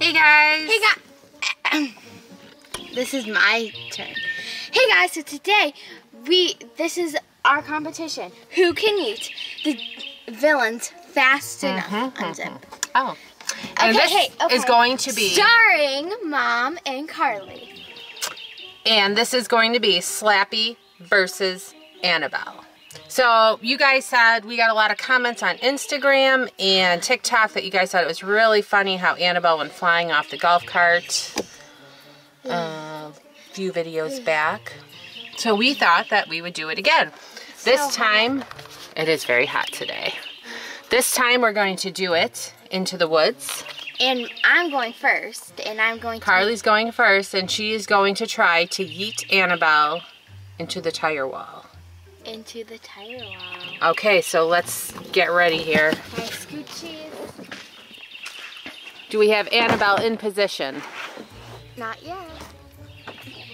Hey guys! Hey guys! This is my turn. Hey guys, so today this is our competition. Who can eat the villains fast enough? Oh. And okay, this is going to be starring Mom and Carly. And this is going to be Slappy versus Annabelle. So you guys said, we got a lot of comments on Instagram and TikTok that you guys thought it was really funny how Annabelle went flying off the golf cart a few videos back. So we thought that we would do it again. This time, it is very hot today. This time we're going to do it into the woods. And I'm going first, and I'm going to... Carly's going first, and she is going to try to yeet Annabelle into the tire wall. Into the tire wall. Okay, so let's get ready here. My scoochies. Do we have Annabelle in position? Not yet.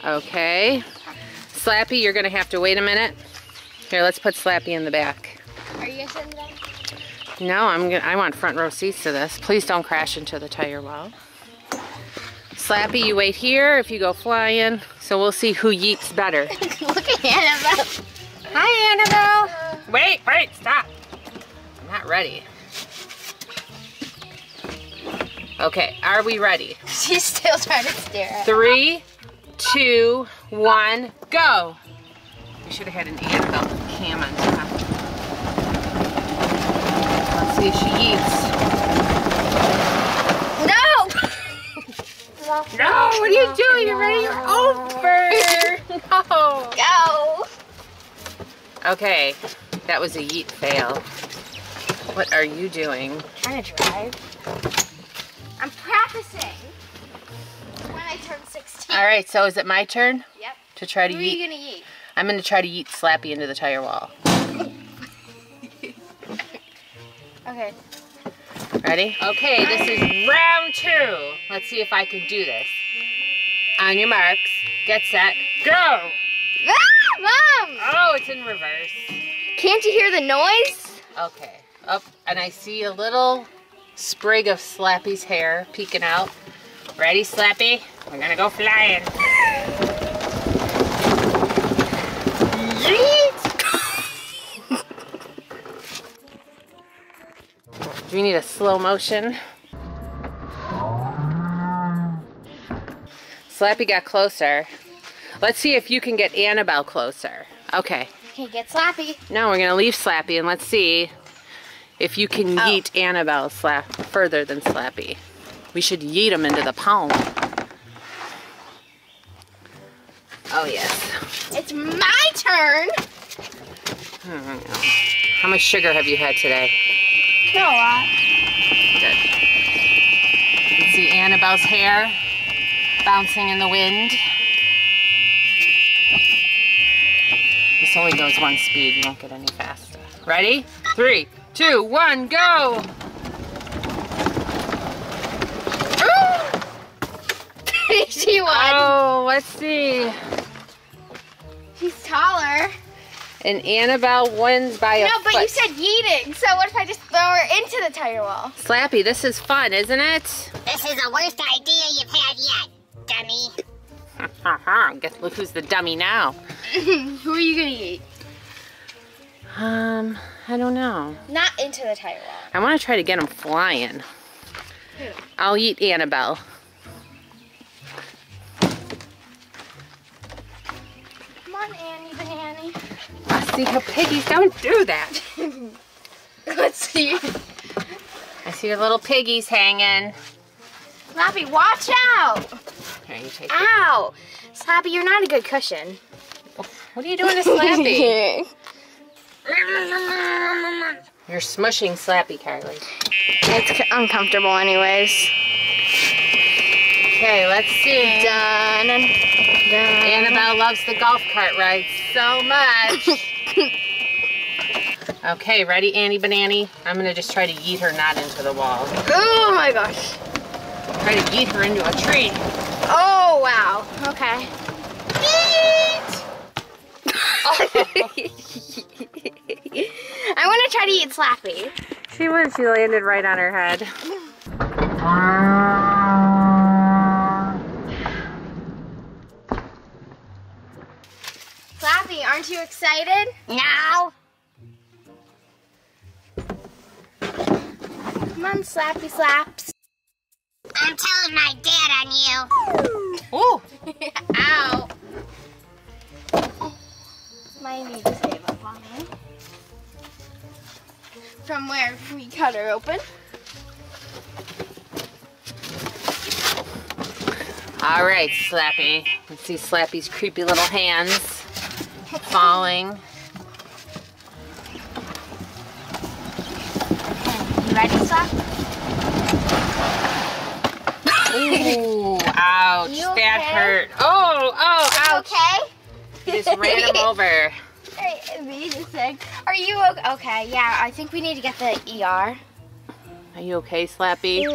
Okay. Slappy, you're going to have to wait a minute. Here, let's put Slappy in the back. Are you sitting there? No, I want front row seats to this. Please don't crash into the tire wall. Slappy, you wait here if you go flying. So we'll see who yeets better. Look at Annabelle. Hi, Annabelle. Wait, stop. I'm not ready. Okay, are we ready? She's still trying to stare at 3, 2, 1, go. We should have had an Annabelle cam on top. See if she eats. No! No, what are you doing? You're ready? You're over! No! Go! Okay, that was a yeet fail. What are you doing? I'm trying to drive. I'm practicing when I turn 16. Alright, so is it my turn? Yep. To try to yeet? Who are you going to yeet? I'm going to try to yeet Slappy into the tire wall. Okay. Ready? Okay, this is round 2. Let's see if I can do this. On your marks, get set, go! Ah, Mom! Oh, it's in reverse. Can't you hear the noise? Okay. Oh, and I see a little sprig of Slappy's hair peeking out. Ready, Slappy? We're gonna go flying. We need a slow motion. Slappy got closer. Let's see if you can get Annabelle closer. Okay. You can't get Slappy. No, we're going to leave Slappy and let's see if you can yeet Annabelle further than Slappy. We should yeet him into the palm. Oh, yes. It's my turn. How much sugar have you had today? A lot. Good. You can see Annabelle's hair bouncing in the wind. This only goes one speed, you won't get any faster. Ready? 3, 2, 1, go! She won. Oh, let's see. She's taller. And Annabelle wins by a foot. No, but you said yeeting, so what if I just throw her into the tire wall? Slappy, this is fun, isn't it? This is the worst idea you've had yet, dummy. Guess look who's the dummy now. Who are you going to yeet? I don't know. Not into the tire wall. I want to try to get him flying. Who? I'll yeet Annabelle. Come on, Annie, banana. See how piggies don't do that. Let's see. I see your little piggies hanging. Slappy, watch out! Here, you take Ow! It. Slappy, you're not a good cushion. What are you doing to Slappy? You're smushing Slappy, Carly. It's uncomfortable, anyways. Okay, let's see. Done. Annabelle loves the golf cart ride so much. Okay, ready, Annie Banani? I'm gonna just try to yeet her not into the wall. Oh my gosh. Try to yeet her into a tree. Oh, wow. Okay. Yeet! I wanna try to yeet Slappy. She landed right on her head. you excited? No. Come on, Slappy Slaps. I'm telling my dad on you. Ooh. Ow. I need to save up on it. From where we cut her open. All right, Slappy. Let's see Slappy's creepy little hands falling. You ready, Slappy? Ooh, ouch. You okay? That hurt. Oh, oh, ouch. Okay? Just ran him over. Are you okay? Okay, yeah, I think we need to get the ER. Are you okay, Slappy?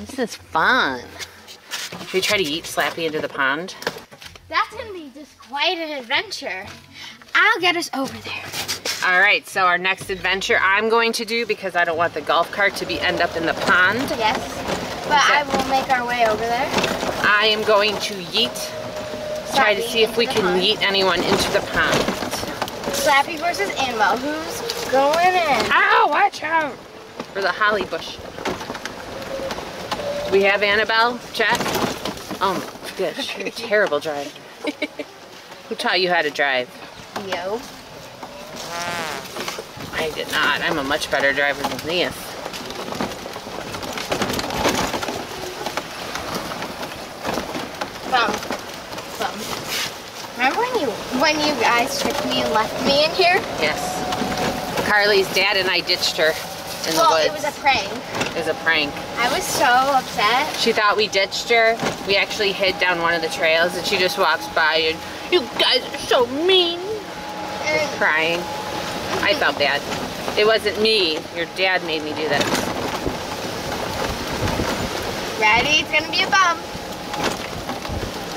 This is fun. Should we try to eat Slappy into the pond? That's going to be just quite an adventure. I'll get us over there. All right, so our next adventure I'm going to do because I don't want the golf cart to end up in the pond. Yes, but I will make our way over there. I am going to yeet. Try to see if we can yeet anyone into the pond. Slappy versus Annabelle. Who's going in? Ow! Watch out! For the holly bush. Do we have Annabelle? Check. Oh my gosh, you're a terrible driver. Who taught you how to drive? You. I did not. I'm a much better driver than this. Remember when you guys tricked me and left me in here? Yes. Carly's dad and I ditched her in the woods. Well, it was a prank. It was a prank. I was so upset. She thought we ditched her. We actually hid down one of the trails and she just walks by and, you guys are so mean. And just crying. I felt bad. It wasn't me. Your dad made me do that. Ready? It's going to be a bump.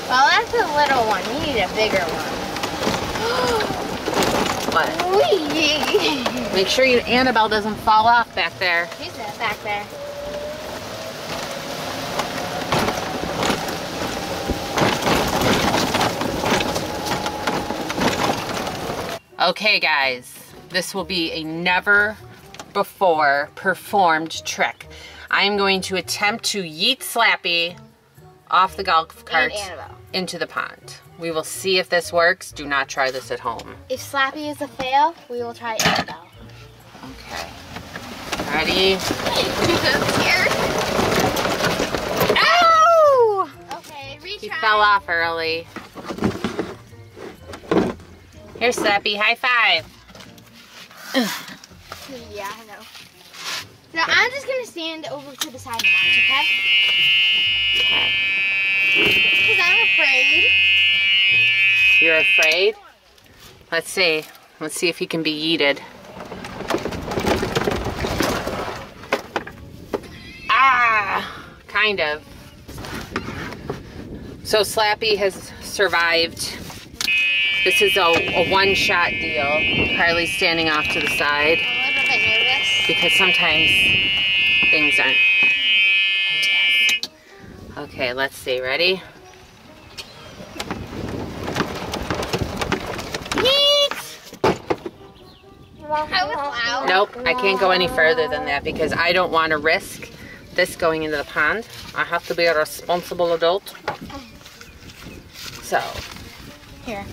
Well, that's a little one. We need a bigger one. What? Wee. Make sure Annabelle doesn't fall off back there. She's not back there. Okay, guys. This will be a never before performed trick. I am going to attempt to yeet Slappy off the golf cart into the pond. We will see if this works. Do not try this at home. If Slappy is a fail, we will try Annabelle. Okay. Ready? I'm so scared. Ow! Okay, retry. He fell off early. Here, Slappy, high five. Yeah, I know. Now, I'm just gonna stand over to the side and watch, okay? Okay. Because I'm afraid. You're afraid? Let's see. Let's see if he can be yeeted. Ah! Kind of. So Slappy has survived. This is a one-shot deal. Carly's standing off to the side. I'm a little bit nervous. Because sometimes things aren't. Okay, let's see. Ready? Yeet! Nope, I can't go any further than that because I don't want to risk this going into the pond. I have to be a responsible adult. So. Here.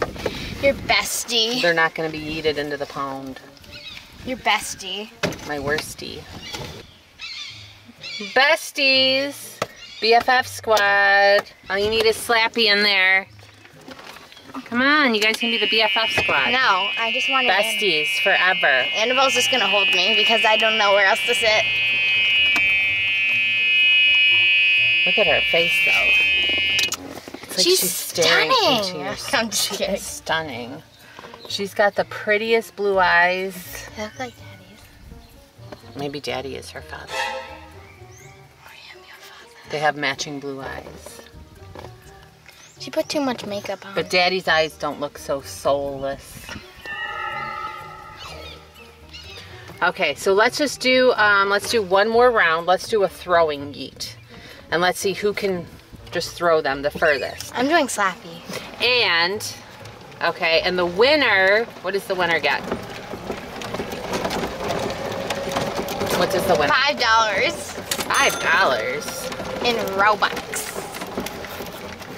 Your bestie. They're not going to be yeeted into the pond. Your bestie. My worstie. Besties! BFF squad. All you need is Slappy in there. Come on, you guys can be the BFF squad. No, I just want to besties forever. Annabelle's just going to hold me because I don't know where else to sit. Look at her face, though. It's like she's staring into your soul. I'm just kidding. She's stunning. She's got the prettiest blue eyes. They look like Daddy's. Maybe Daddy is her father. They have matching blue eyes. She put too much makeup on. But Daddy's eyes don't look so soulless. Okay, so let's just do one more round. Let's do a throwing yeet, and let's see who can just throw them the furthest. I'm doing Slappy. And Okay, and the winner, what does the winner get? What does the winner? $5. $5? In Robux.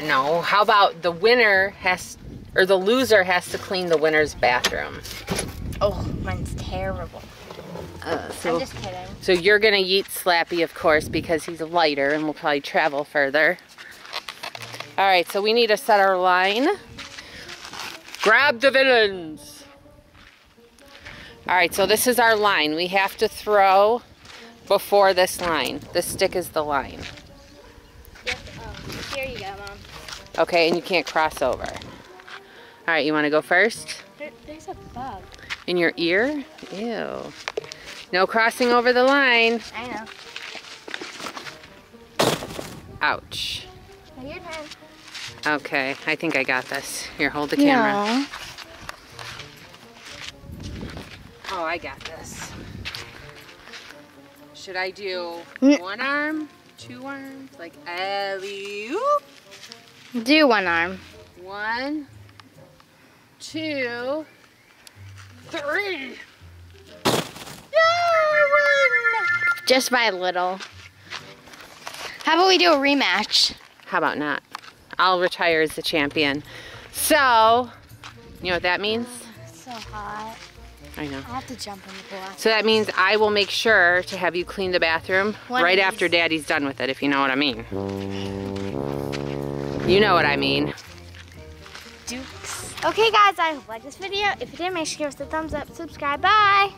No, how about the winner has, or the loser has to clean the winner's bathroom? Oh, mine's terrible. So, I'm just kidding. So you're gonna yeet Slappy, of course, because he's lighter and will probably travel further. All right, so we need to set our line. Grab the villains. All right, so this is our line. We have to throw before this line. This stick is the line. Yep. Oh, here you go, Mom. Okay, and you can't cross over. All right, you want to go first? There's a bug. In your ear? Ew. No crossing over the line. I know. Ouch. Now your turn. Okay, I think I got this. Here, hold the camera. Yeah. Oh, I got this. Should I do one arm, two arms, like alley-oop? Do one arm. One, two, three. Yay, I win! Just by a little. How about we do a rematch? How about not? I'll retire as the champion. So, you know what that means? It's so hot. I know. I have to jump in the pool. So that means I will make sure to have you clean the bathroom right after Daddy's done with it, if you know what I mean. You know what I mean. Dukes. Okay guys, I hope you liked this video. If you did, make sure to give us a thumbs up, subscribe, bye!